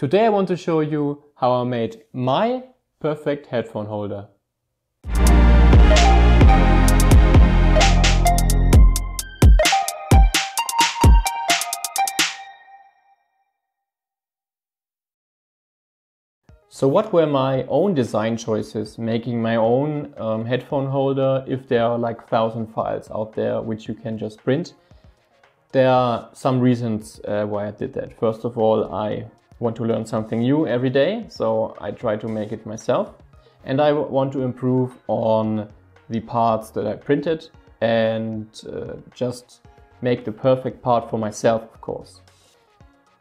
Today I want to show you how I made my perfect headphone holder. So what were my own design choices, making my own headphone holder, if there are like 1,000 files out there which you can just print? There are some reasons why I did that. First of all, I want to learn something new every day, so I try to make it myself. And I want to improve on the parts that I printed and just make the perfect part for myself, of course.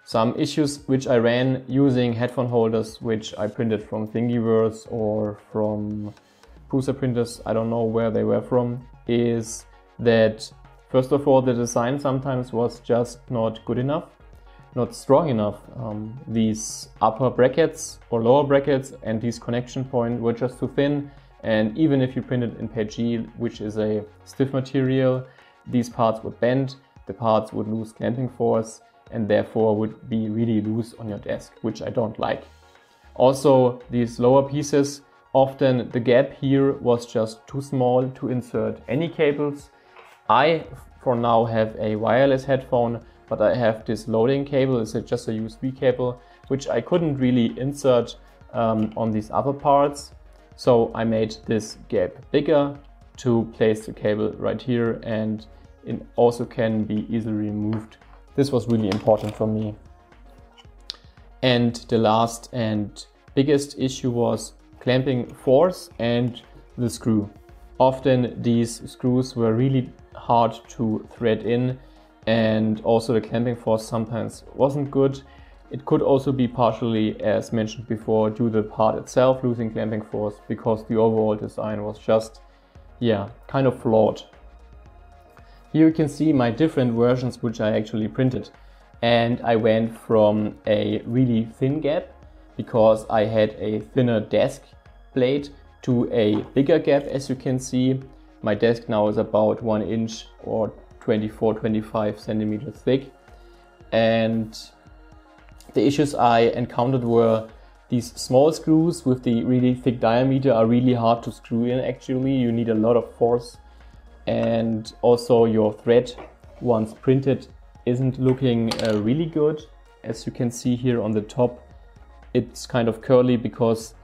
Some issues which I ran using headphone holders which I printed from Thingiverse or from Prusa printers, I don't know where they were from, is that first of all the design sometimes was just not good enough, not strong enough. These upper brackets or lower brackets and these connection points were just too thin, and even if you print it in PETG, which is a stiff material, these parts would bend, the parts would lose clamping force, and therefore would be really loose on your desk, which I don't like. Also, these lower pieces, often the gap here was just too small to insert any cables. I, for now, have a wireless headphone, but I have this loading cable, it's just a USB cable, which I couldn't really insert on these other parts. So I made this gap bigger to place the cable right here, and it also can be easily removed. This was really important for me. And the last and biggest issue was clamping force and the screw. Often these screws were really hard to thread in, and also the clamping force sometimes wasn't good. It could also be partially, as mentioned before, due to the part itself losing clamping force, because the overall design was just, yeah, kind of flawed. Here you can see my different versions which I actually printed, and I went from a really thin gap because I had a thinner desk plate to a bigger gap. As you can see, my desk now is about 1 inch or 24-25 centimeters thick, and the issues I encountered were these small screws with the really thick diameter are really hard to screw in actually, you need a lot of force. And also your thread, once printed, isn't looking really good. As you can see here on the top, it's kind of curly because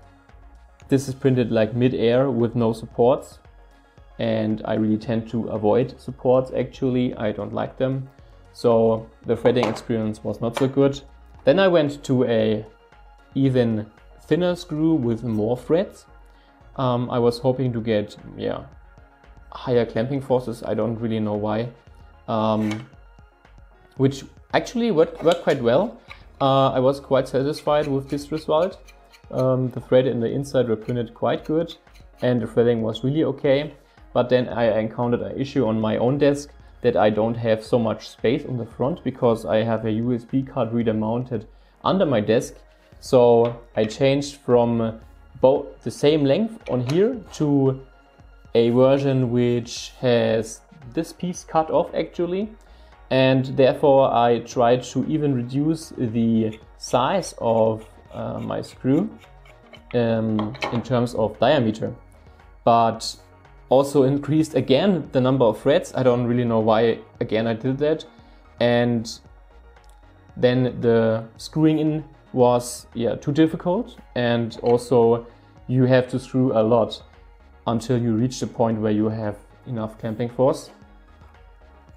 this is printed like mid-air with no supports. And I really tend to avoid supports actually, I don't like them. So the threading experience was not so good. Then I went to a even thinner screw with more threads. I was hoping to get, yeah, higher clamping forces, I don't really know why, which actually worked quite well. I was quite satisfied with this result. The thread and the inside were printed quite good and the threading was really okay, but then I encountered an issue on my own desk that I don't have so much space on the front because I have a USB card reader mounted under my desk, so I changed from both the same length on here to a version which has this piece cut off actually, and therefore I tried to even reduce the size of my screw in terms of diameter, but also increased again the number of threads. I don't really know why again I did that, and then the screwing in was, yeah, too difficult, and also you have to screw a lot until you reach the point where you have enough clamping force.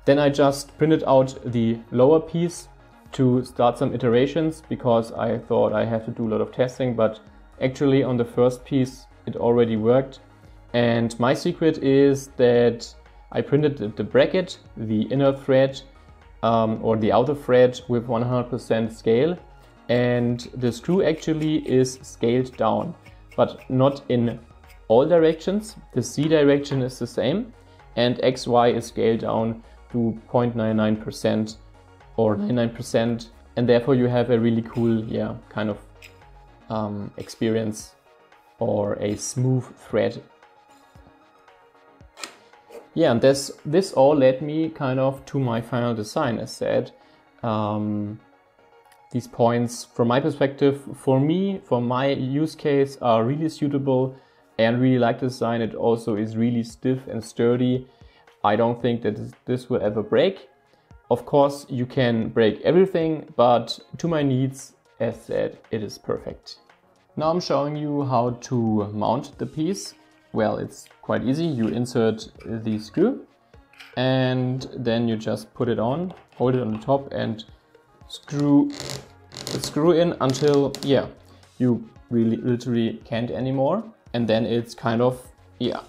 Then I just printed out the lower piece to start some iterations because I thought I have to do a lot of testing, but actually on the first piece it already worked. And my secret is that I printed the bracket, the inner thread or the outer thread with 100% scale, and the screw actually is scaled down, but not in all directions. The Z direction is the same and XY is scaled down to 0.99% or 99%, and therefore you have a really cool, yeah, kind of experience or a smooth thread. Yeah, and this all led me kind of to my final design, as said. these points, from my perspective, for me, for my use case, are really suitable and really like this design. It also is really stiff and sturdy. I don't think that this will ever break. Of course, you can break everything, but to my needs, as said, it is perfect. Now I'm showing you how to mount the piece. Well, it's quite easy. You insert the screw and then you just put it on, hold it on the top and screw the screw in until, yeah, you really literally can't anymore. And then it's kind of, yeah,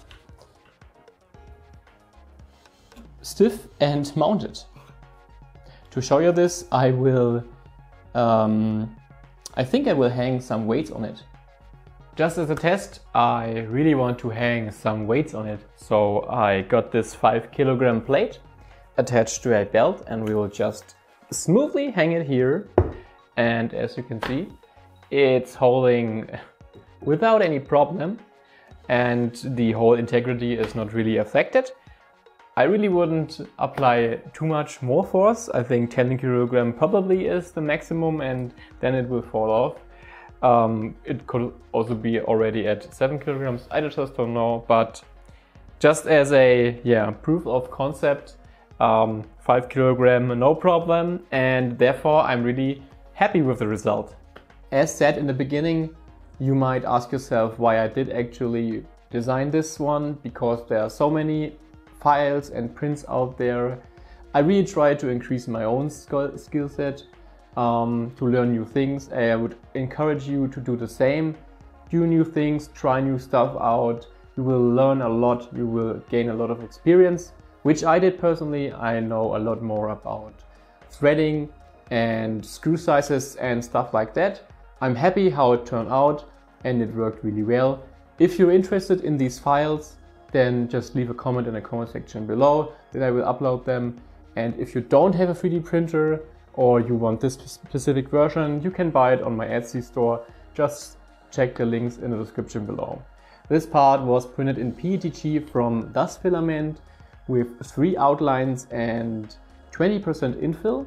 stiff and mounted. To show you this, I will, I think I will hang some weights on it. Just as a test, I really want to hang some weights on it. So I got this 5 kilogram plate attached to a belt and we will just smoothly hang it here. And as you can see, it's holding without any problem and the whole integrity is not really affected. I really wouldn't apply too much more force. I think 10 kilogram probably is the maximum and then it will fall off. It could also be already at 7 kilograms. I just don't know, but just as a proof of concept, 5 kilogram no problem, and therefore I'm really happy with the result. As said in the beginning, you might ask yourself why I did actually design this one, because there are so many files and prints out there. I really try to increase my own skill set to learn new things. I would encourage you to do the same. Do new things, try new stuff out. You will learn a lot, you will gain a lot of experience, which I did personally. I know a lot more about threading and screw sizes and stuff like that. I'm happy how it turned out and it worked really well. If you're interested in these files, then just leave a comment in the comment section below, then I will upload them. And if you don't have a 3D printer or you want this specific version, you can buy it on my Etsy store. Just check the links in the description below. This part was printed in PETG from Das filament with 3 outlines and 20% infill.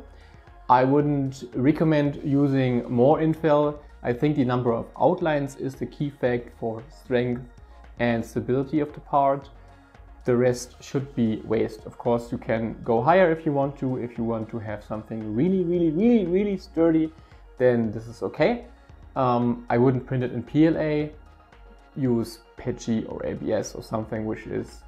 I wouldn't recommend using more infill. I think the number of outlines is the key fact for strength and stability of the part. The rest should be waste. Of course, you can go higher if you want to. If you want to have something really sturdy, then this is okay. I wouldn't print it in PLA. Use PETG or ABS or something which is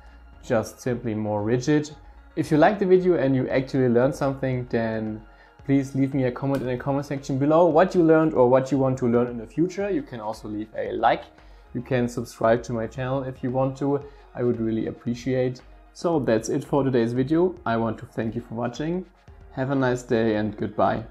just simply more rigid. If you like the video and you actually learned something, then please leave me a comment in the comment section below what you learned or what you want to learn in the future. You can also leave a like. You can subscribe to my channel if you want to. I would really appreciate. So that's it for today's video. I want to thank you for watching. Have a nice day and goodbye.